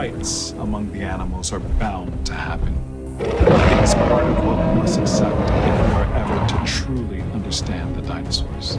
fights among the animals are bound to happen. It's part of what we must accept if we are ever to truly understand the dinosaurs.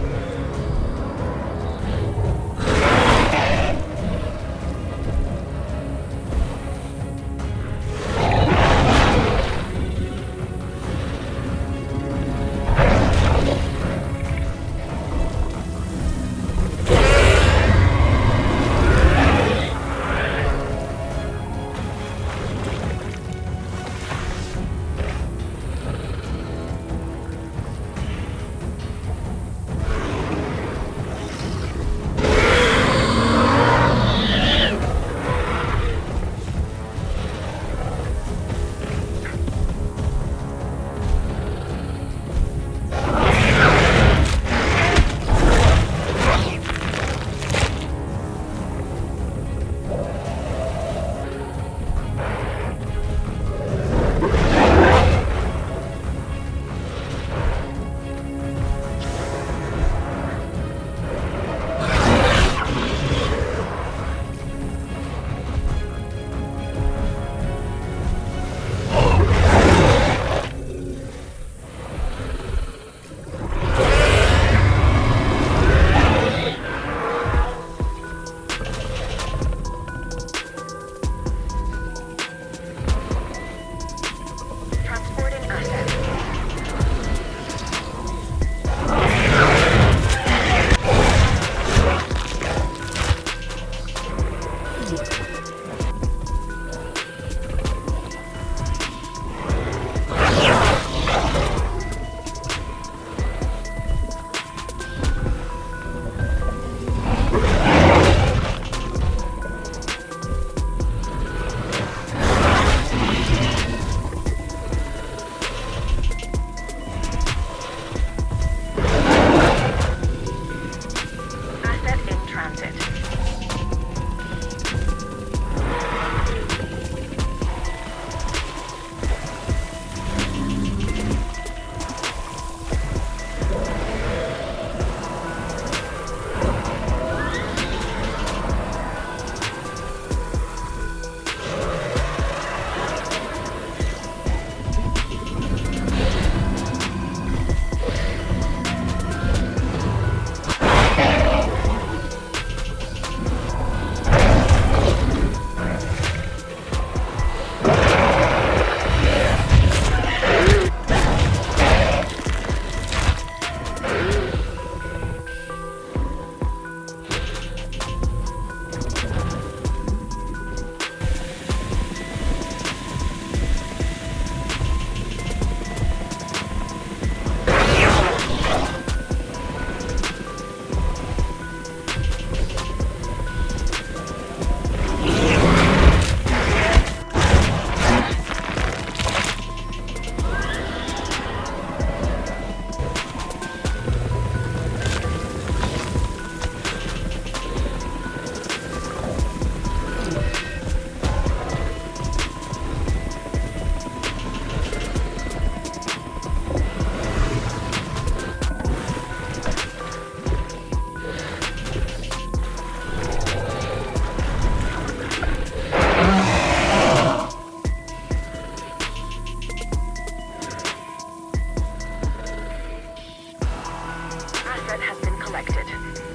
Has been collected.